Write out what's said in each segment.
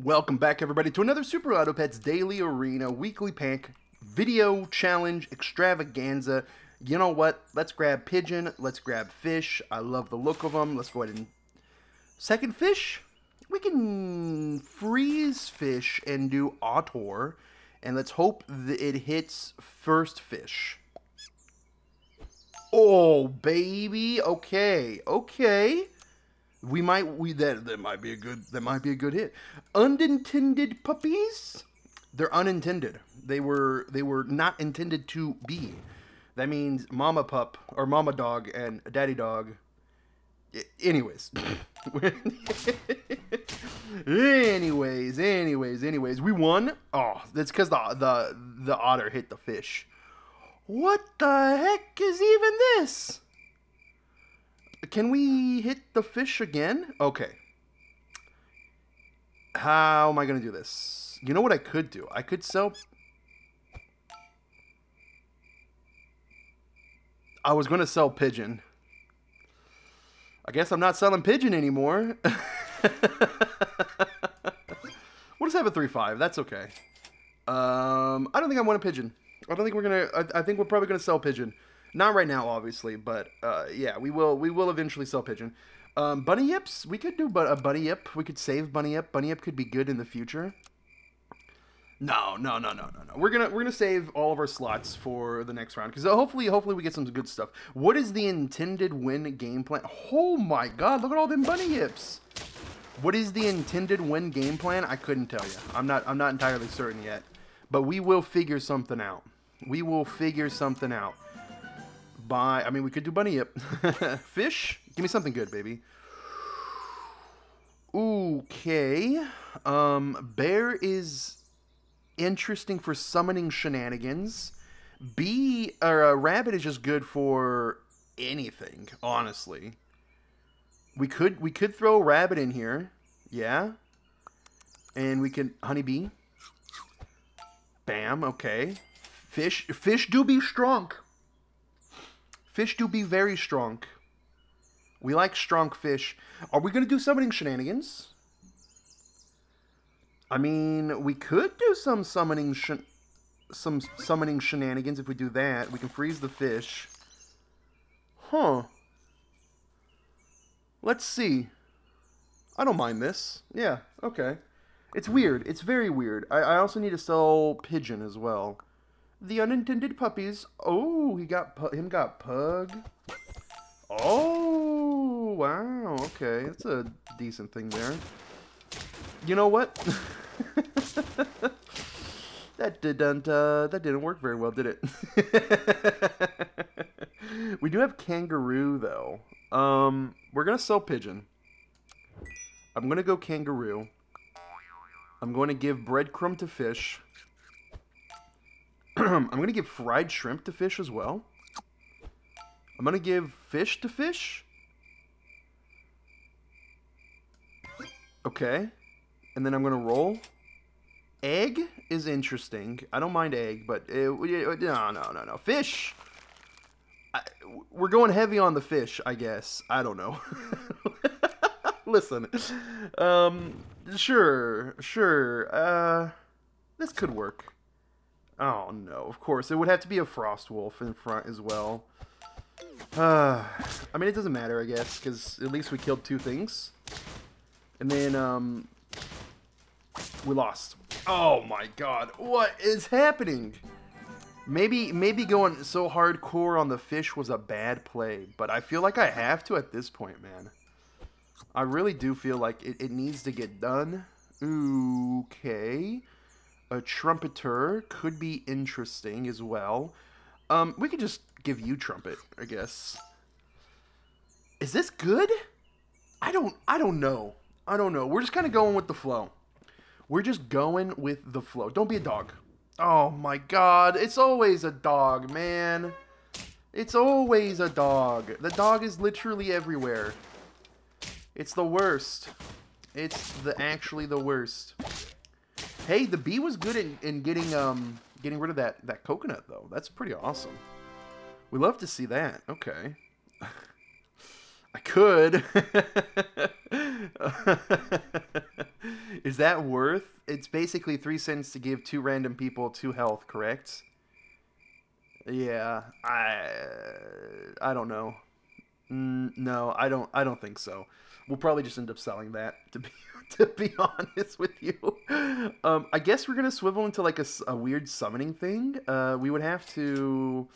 Welcome back, everybody, to another Super Auto Pets Daily Arena Weekly Pack Video Challenge Extravaganza. You know what? Let's grab pigeon. Let's grab fish. I love the look of them. Let's go ahead and... Second fish? We can freeze fish and do autor. And let's hope that it hits first fish. Oh, baby. Okay. Okay. That might be a good hit. Unintended puppies. They're unintended. They were not intended to be. That means mama pup or mama dog and daddy dog. Anyways, we won. Oh, that's because the otter hit the fish. What the heck is even this? Can we hit the fish again? Okay. How am I going to do this? You know what I could do? I could sell... I was going to sell pigeon. I guess I'm not selling pigeon anymore. We'll just have a 3-5. That's okay. I don't think I want a pigeon. I don't think we're going to... I think we're probably going to sell pigeon. Not right now, obviously, but yeah, we will eventually sell pigeon. Bunny Yips, we could do a Bunny Yip. We could save Bunny Yip. Bunny Yip could be good in the future. No. We're gonna save all of our slots for the next round because hopefully we get some good stuff. What is the intended win game plan? Oh my God! Look at all them Bunny Yips. What is the intended win game plan? I couldn't tell you. I'm not entirely certain yet, but we will figure something out. We will figure something out. I mean, we could do Bunny Yip. Fish? Give me something good, baby. Okay. Bear is interesting for summoning shenanigans. Rabbit is just good for anything, honestly. We could throw a rabbit in here. Yeah. And we can... Honeybee. Bam. Okay. Fish. Fish do be strong. Fish do be very strong. We like strong fish. Are we going to do summoning shenanigans? I mean, we could do some summoning shenanigans if we do that. We can freeze the fish. Huh. Let's see. I don't mind this. Yeah, okay. It's weird. It's very weird. I also need to sell pigeon as well. The unintended puppies. Oh, got pug. Oh, wow. Okay, that's a decent thing there. You know what? That didn't work very well, did it? We do have kangaroo though. We're gonna sell pigeon. I'm gonna go kangaroo. I'm going to give breadcrumb to fish. I'm going to give fried shrimp to fish as well. I'm going to give fish to fish. Okay. And then I'm going to roll. Egg is interesting. I don't mind egg, but... No. Fish! We're going heavy on the fish, I guess. I don't know. Listen. Sure. This could work. Oh, no, of course. It would have to be a Frostwolf in front as well. I mean, it doesn't matter, I guess, because at least we killed two things. And then, we lost. Oh, my God. What is happening? Maybe going so hardcore on the fish was a bad play, but I feel like I have to at this point, man. I really do feel like it needs to get done. Okay. A trumpeter could be interesting as well. We could just give you trumpet, I guess. Is this good? I don't know. I don't know. We're just kind of going with the flow. We're just going with the flow. Don't be a dog. Oh my God. It's always a dog, man. It's always a dog. The dog is literally everywhere. It's the worst. It's actually the worst. Hey, the bee was good in getting rid of that coconut, though. That's pretty awesome. We love to see that. Okay. I could. Is that worth? It's basically 3 cents to give 2 random people 2 health, correct? Yeah, I don't know. No, I don't think so. We'll probably just end up selling that, to be honest with you. I guess we're gonna swivel into like a weird summoning thing. We would have to.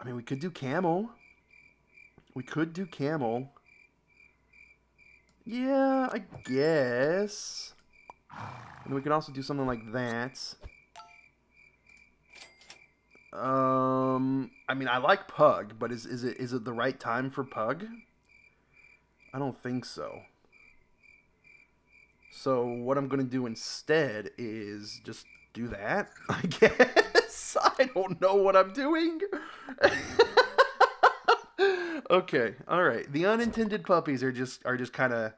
I mean, we could do camel. We could do camel. Yeah, I guess. And we could also do something like that. I mean, I like Pug, but is it the right time for Pug? I don't think so. So what I'm gonna do instead is just do that, I guess. I don't know what I'm doing. Okay, all right. The unintended puppies are just kind of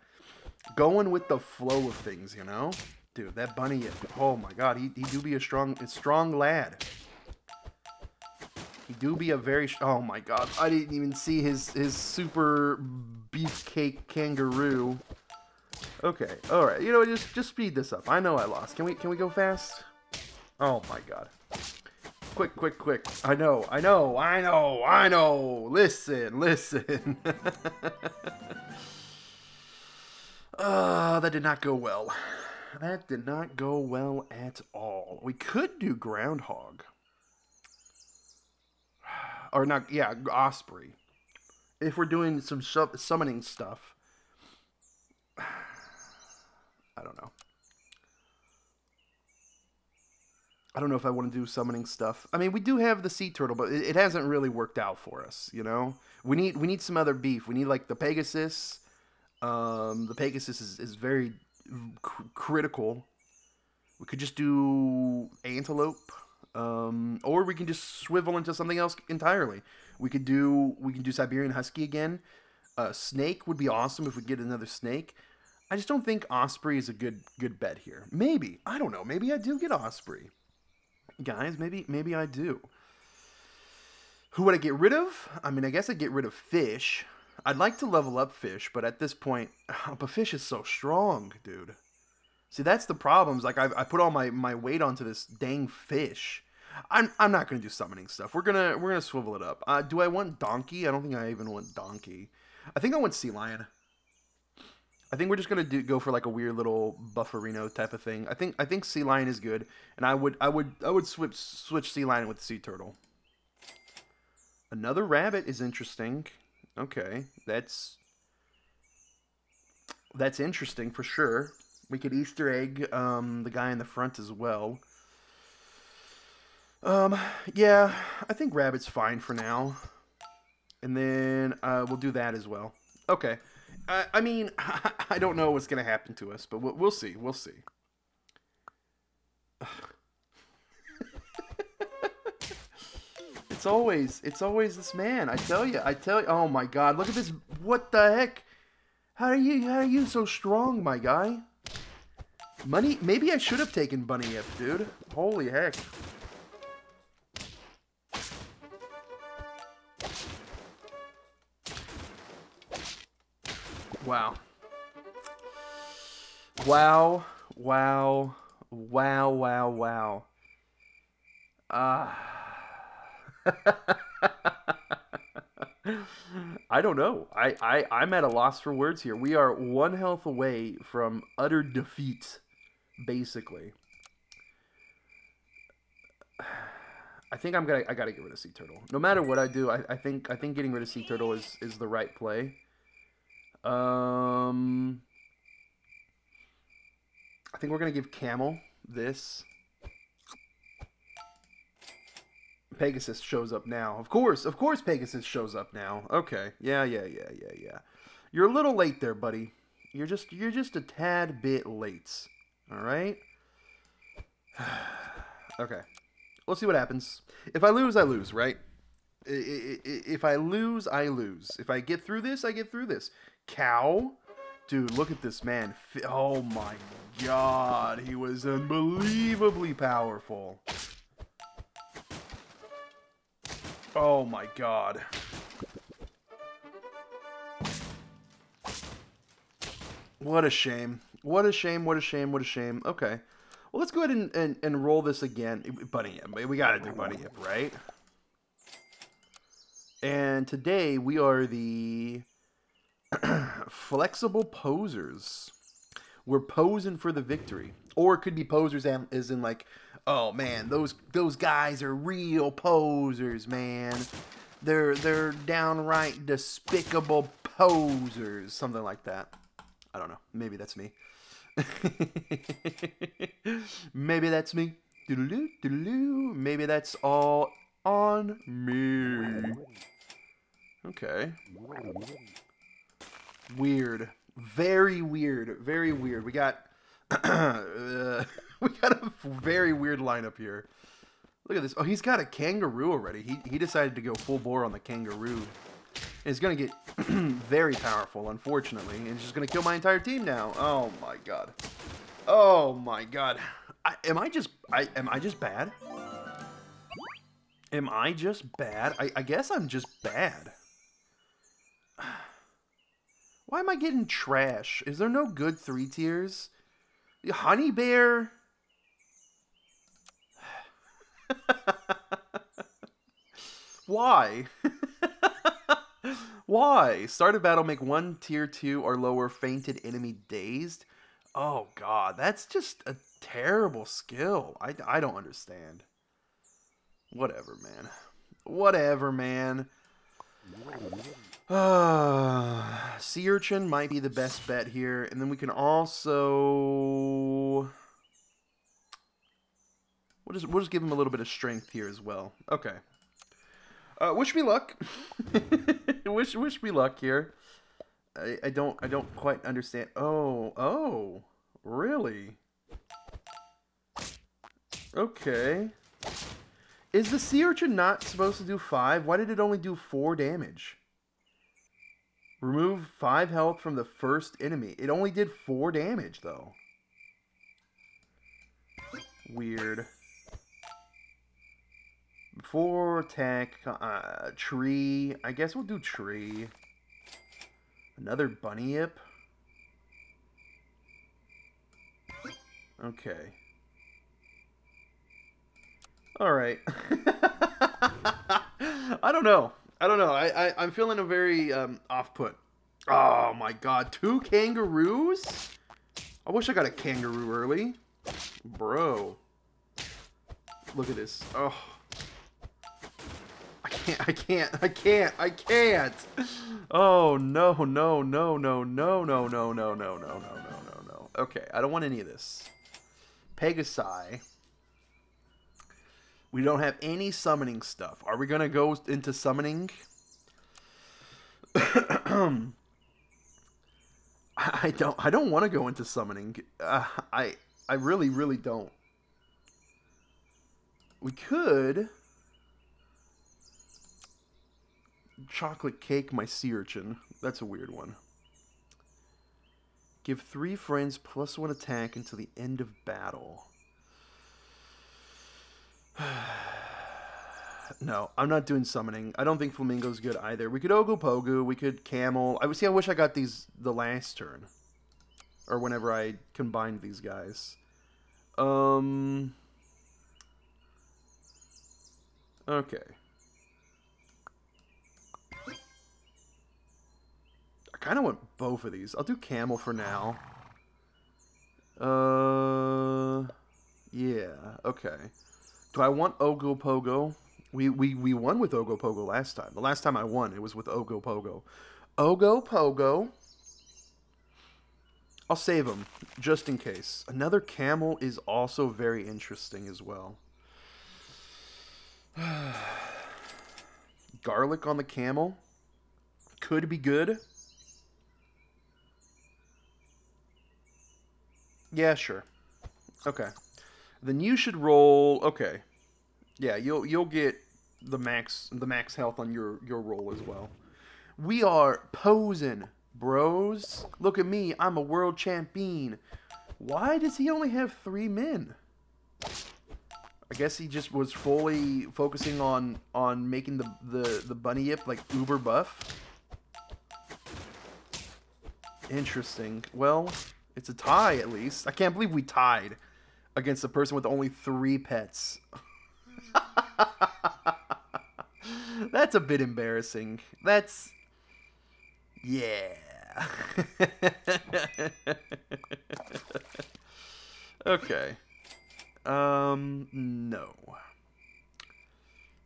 going with the flow of things, you know. Dude, that Bunny Yip. Oh my God, he do be a strong lad. He do be a very... Oh my God, I didn't even see his super beefcake kangaroo. Okay, all right. You know, just speed this up. I know I lost. Can we go fast? Oh my God. Quick, quick, quick. I know. Listen. That did not go well. That did not go well at all. We could do groundhog. Or not, yeah, osprey. If we're doing some summoning stuff. I don't know. I don't know if I want to do summoning stuff. I mean, we do have the sea turtle, but it hasn't really worked out for us, you know? We need some other beef. We need, like, the Pegasus. The Pegasus is very critical. We could just do antelope. Or we can just swivel into something else entirely. We can do Siberian Husky again. Snake would be awesome if we get another snake. I just don't think osprey is a good bet here. Maybe. I don't know. Maybe I do get osprey. Guys, maybe I do. Who would I get rid of? I mean, I guess I'd get rid of fish. I'd like to level up fish, but at this point, but fish is so strong, dude. See, that's the problems. Like, I put all my weight onto this dang fish. I'm not gonna do summoning stuff. We're gonna swivel it up. Do I want donkey? I don't think I even want donkey. I think I want sea lion. I think we're just gonna go for like a weird little bufferino type of thing. I think sea lion is good, and I would switch sea lion with sea turtle. Another rabbit is interesting. Okay, that's interesting for sure. We could Easter egg the guy in the front as well. Yeah, I think rabbit's fine for now. And then we'll do that as well. Okay. I mean, I don't know what's going to happen to us, but we'll see. We'll see. It's always this man. I tell you. Oh my God, look at this. What the heck? How are you so strong, my guy? Money? Maybe I should have taken Bunny Yip, dude. Holy heck. Wow. I don't know. I'm at a loss for words here. We are 1 health away from utter defeat. Basically, I gotta get rid of sea turtle. No matter what I do, I think getting rid of sea turtle is the right play. I think we're gonna give camel this. Pegasus shows up now. Of course, Pegasus shows up now. Okay, yeah. You're a little late there, buddy. You're just a tad bit late. All right. Okay. We'll see what happens. If I lose, I lose, right? If I lose, I lose. If I get through this, I get through this. Cow? Dude, look at this man. Oh my God. He was unbelievably powerful. Oh my God. What a shame. What a shame, what a shame, what a shame. Okay. Well, let's go ahead and roll this again. Bunny Yip. We got to do Bunny Yip, right? And today we are the flexible posers. We're posing for the victory. Or it could be posers as in like, oh man, those guys are real posers, man. They're downright despicable posers. Something like that. I don't know. Maybe that's me. Maybe that's me. Doodaloo, doodaloo. Maybe that's all on me. Okay. Weird. Very weird. Very weird. We got we got a very weird lineup here. Look at this. Oh, he's got a kangaroo already. He decided to go full bore on the kangaroo. It's going to get very powerful, unfortunately. And it's just going to kill my entire team now. Oh, my God. Oh, my God. Am I just bad? Am I just bad? I guess I'm just bad. Why am I getting trash? Is there no good 3 tiers? Honey Bear? Why? Why? Start a battle, make 1 tier 2 or lower fainted enemy dazed. Oh God, that's just a terrible skill. I don't understand. Whatever, man. Whatever, man. Sea urchin might be the best bet here, and then we can also we'll just give him a little bit of strength here as well. Okay. Wish me luck. wish me luck here. I don't quite understand. Oh, really? Okay. Is the sea urchin not supposed to do 5? Why did it only do 4 damage? Remove 5 health from the first enemy. It only did 4 damage though. Weird. 4 attack, tree. I guess we'll do tree. Another Bunny Yip. Okay. All right. I don't know. I'm feeling a very off-put. Oh my God, 2 kangaroos? I wish I got a kangaroo early, bro. Look at this. Oh. I can't. Oh, no. Okay, I don't want any of this. Pegasi. We don't have any summoning stuff. Are we going to go into summoning? I don't want to go into summoning. I really don't. We could chocolate cake my sea urchin. That's a weird one. Give 3 friends +1 attack until the end of battle. No, I'm not doing summoning. I don't think flamingo's good either. We could Ogopogo, we could camel. I wish I got these the last turn. Or whenever I combined these guys. Okay. I kind of want both of these. I'll do camel for now. Yeah. Okay. Do I want Ogopogo? We won with Ogopogo last time. The last time I won, it was with Ogopogo. Ogopogo. I'll save him just in case. Another camel is also very interesting as well. Garlic on the camel could be good. Yeah, sure. Okay. Then you should roll. Okay. Yeah, you'll get the max health on your roll as well. We are posing, bros. Look at me. I'm a world champion. Why does he only have 3 men? I guess he just was fully focusing on making the Bunny Yip like uber buff. Interesting. Well, it's a tie at least. I can't believe we tied against a person with only 3 pets. That's a bit embarrassing. That's... yeah. Okay. No.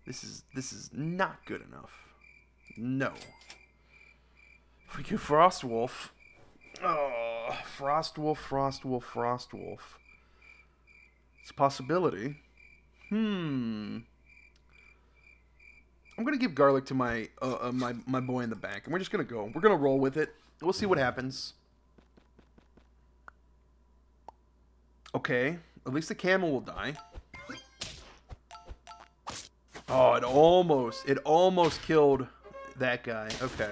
This is not good enough. No. Freaking Frostwolf. Oh, Frostwolf. It's a possibility. I'm gonna give garlic to my my boy in the back, and we're just gonna go. We're gonna roll with it. We'll see what happens. Okay, at least the camel will die. Oh, it almost killed that guy. Okay.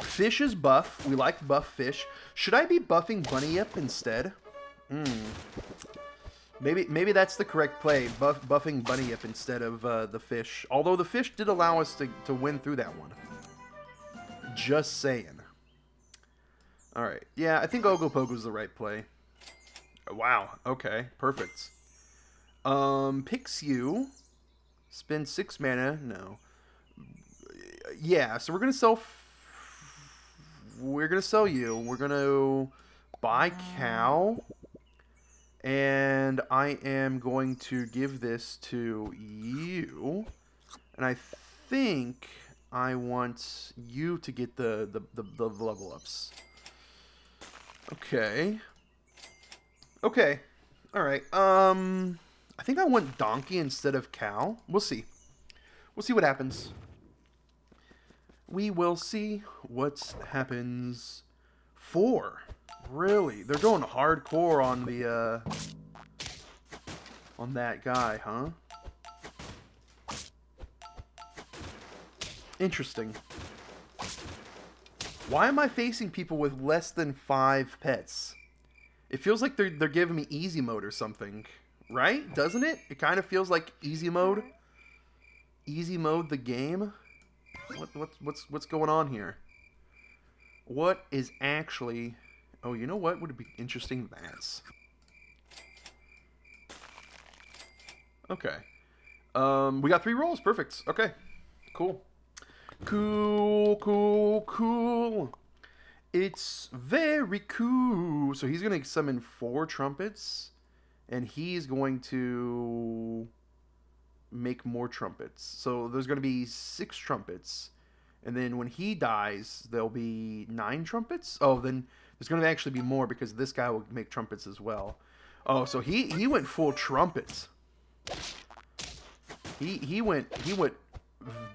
Fish is buff. We like buff fish. Should I be buffing Bunny Yip instead? Maybe that's the correct play, buffing Bunny Yip instead of the fish. Although the fish did allow us to win through that one. Just saying. Alright. Yeah, I think Ogopogo's the right play. Wow. Okay. Perfect. Picks you. Spend 6 mana. No. Yeah, so we're going to sell... we're going to sell you. We're going to buy cow. And I am going to give this to you. And I think I want you to get the level ups. Okay. Okay. Alright. I think I want donkey instead of cow. We'll see. We'll see what happens. We will see what happens. 4. Really? They're going hardcore on the, on that guy, huh? Interesting. Why am I facing people with less than 5 pets? It feels like they're giving me easy mode or something, right? Doesn't it? It kind of feels like easy mode. Easy mode the game? What's going on here? What is actually... oh, you know what would be interesting? That's... okay. We got 3 rolls. Perfect. Okay. Cool. Cool. It's very cool. So he's going to summon 4 trumpets, and he's going to make more trumpets. So there's going to be 6 trumpets. And then when he dies, there'll be 9 trumpets. Oh, then... there's going to actually be more because this guy will make trumpets as well. Oh, so he went full trumpets. He went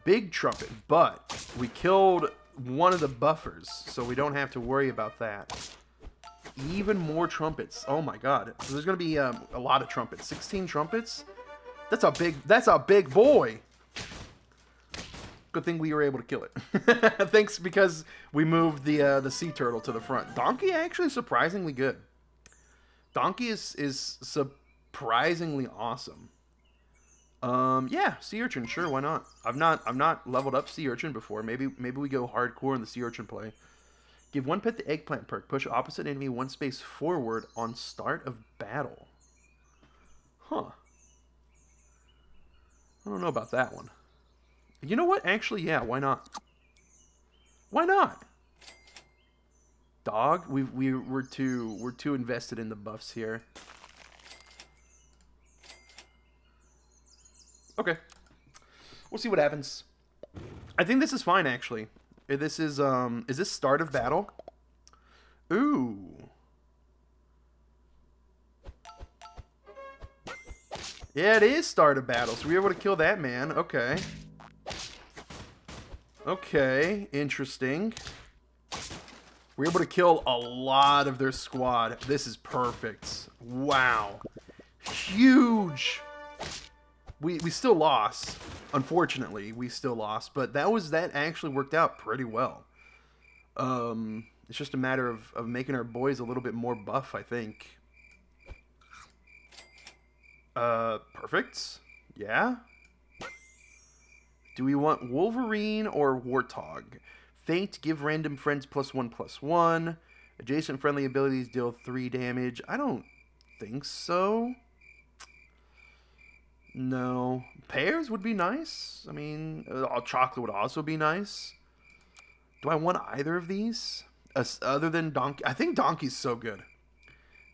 big trumpet, but we killed one of the buffers, so we don't have to worry about that. Even more trumpets. Oh my god. So there's going to be a lot of trumpets. 16 trumpets. That's a big boy. Good thing we were able to kill it. Thanks, because we moved the sea turtle to the front. Donkey actually surprisingly good. Donkey is surprisingly awesome. Yeah, sea urchin, sure, why not? I've not leveled up sea urchin before. Maybe we go hardcore in the sea urchin play. Give 1 pet the eggplant perk. Push opposite enemy 1 space forward on start of battle. Huh. I don't know about that one. You know what? Actually, yeah, why not? Why not? Dog? We're too invested in the buffs here. Okay. We'll see what happens. I think this is fine, actually. This is this start of battle? Ooh. Yeah, it is start of battle, so we were able to kill that man. Okay. Okay, interesting. We're able to kill a lot of their squad. This is perfect. Wow. Huge. We still lost. Unfortunately, we still lost, but that actually worked out pretty well. It's just a matter of making our boys a little bit more buff, I think. Perfect. Yeah. Do we want Wolverine or Warthog? Faint, give random friends +1/+1. Adjacent friendly abilities deal 3 damage. I don't think so. No. Pears would be nice. I mean, chocolate would also be nice. Do I want either of these? Other than Donkey. I think Donkey's so good.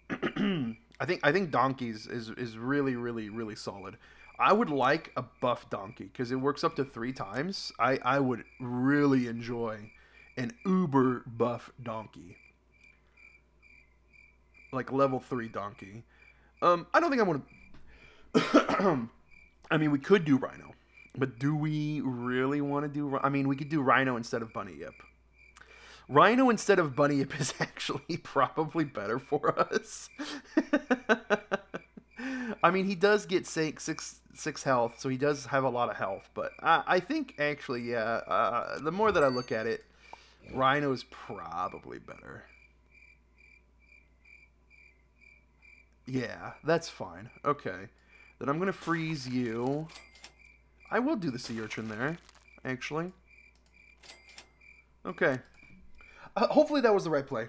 I think Donkey's is really, really, really solid. I would like a buff Donkey because it works up to 3 times. I would really enjoy an uber buff Donkey. Like level 3 Donkey. I don't think I want to... I mean, we could do Rhino. But do we really want to do... I mean, we could do Rhino instead of Bunny Yip. Rhino instead of Bunny Yip is actually probably better for us. I mean, he does get 6 health, so he does have a lot of health. But I think, actually, yeah, the more that I look at it, Rhino is probably better. Yeah, that's fine. Okay. Then I'm going to freeze you. I will do the sea urchin there, actually. Okay. Hopefully that was the right play.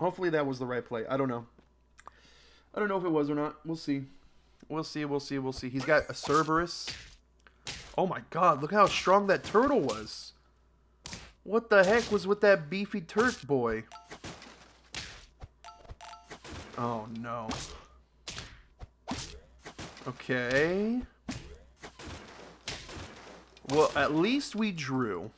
Hopefully that was the right play. I don't know. I don't know if it was or not. We'll see. We'll see, we'll see, we'll see. He's got a Cerberus. Oh my god, look how strong that turtle was. What the heck was with that beefy turk boy? Oh no. Okay. Well, at least we drew.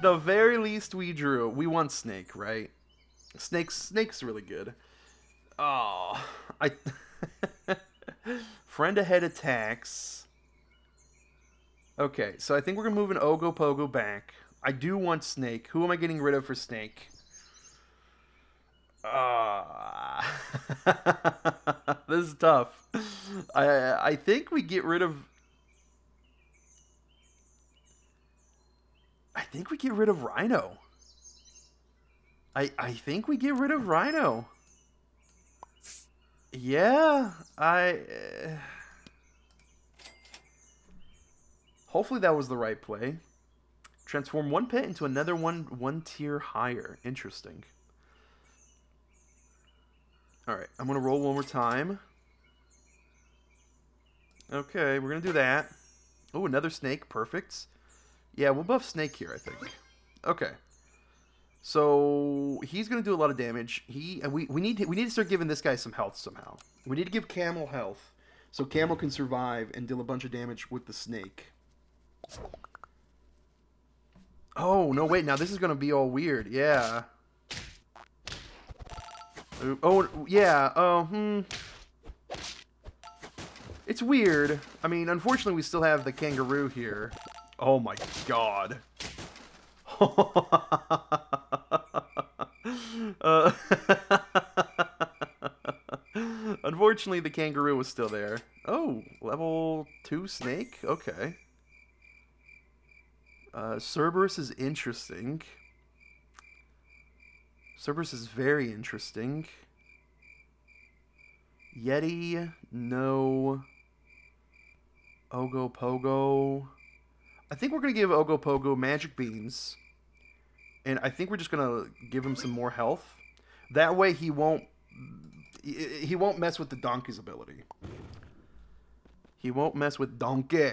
The very least we drew. We want Snake, right? Snake's really good. Oh, I friend ahead attacks. Okay, so I think we're gonna move an Ogopogo back. I do want Snake. Who am I getting rid of for Snake? This is tough. I think we get rid of. I think we get rid of Rhino. I think we get rid of Rhino. Yeah, hopefully that was the right play. Transform one pet into another one tier higher. Interesting. Alright, I'm going to roll one more time. Okay, we're going to do that. Oh, another Snake. Perfect. Yeah, we'll buff Snake here, I think. Okay. So he's gonna do a lot of damage. We need to start giving this guy some health somehow. We need to give Camel health, so Camel can survive and deal a bunch of damage with the Snake. Oh no! Wait, now this is gonna be all weird. Yeah. Oh yeah. Oh. It's weird. I mean, unfortunately, we still have the kangaroo here. Oh my god. Unfortunately, the kangaroo was still there. Oh, level 2 Snake? Okay. Cerberus is interesting. Cerberus is very interesting. Yeti, no. Ogopogo. I think we're going to give Ogopogo magic beams. And I think we're just going to give him some more health. That way he won't mess with the Donkey's ability. He won't mess with Donkey.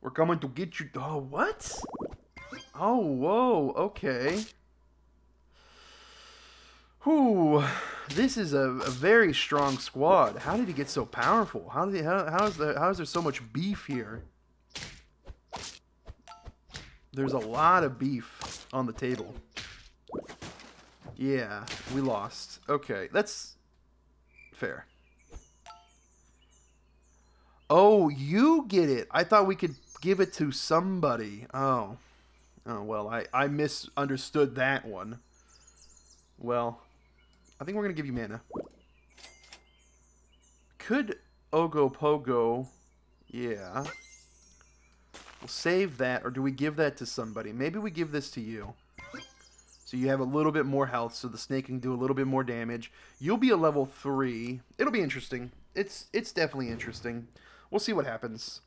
We're coming to get you. Oh, what? Oh, whoa. Okay. Whew. This is a very strong squad. How did he get so powerful? How is there so much beef here? There's a lot of beef on the table. Yeah, we lost. Okay, that's fair. Oh, you get it. I thought we could give it to somebody. Oh. Oh, well, I misunderstood that one. Well, I think we're going to give you mana. Could Ogopogo... Yeah... We'll save that, or do we give that to somebody? Maybe we give this to you. So you have a little bit more health, so the Snake can do a little bit more damage. You'll be a level 3. It'll be interesting. It's definitely interesting. We'll see what happens.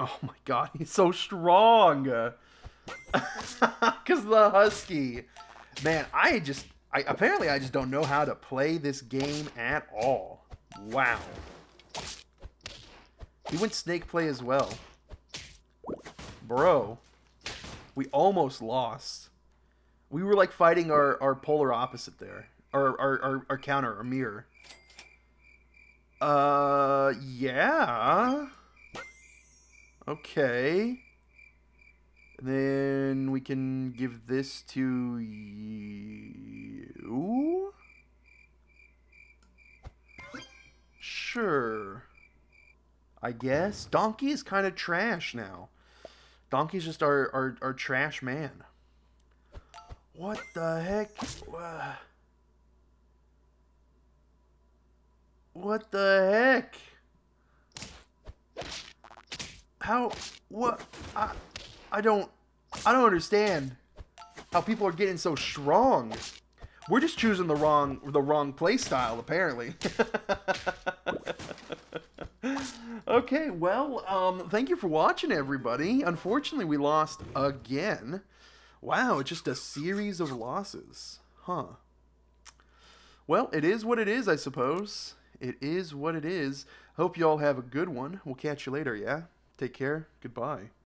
Oh my god, he's so strong! Because the Husky. Man, apparently I just don't know how to play this game at all. Wow. He went snake play as well. Bro. We almost lost. We were like fighting our polar opposite there. Our counter, our mirror. Yeah. Okay. Then we can give this to you. Sure. I guess. Donkey is kind of trash now. Donkey's just our trash man. What the heck? What the heck? How? What? I don't understand how people are getting so strong. We're just choosing the wrong play style, apparently. Okay, well, thank you for watching, everybody. Unfortunately, we lost again. Wow, it's just a series of losses. Huh. Well, it is what it is, I suppose. It is what it is. Hope you all have a good one. We'll catch you later, yeah? Take care. Goodbye.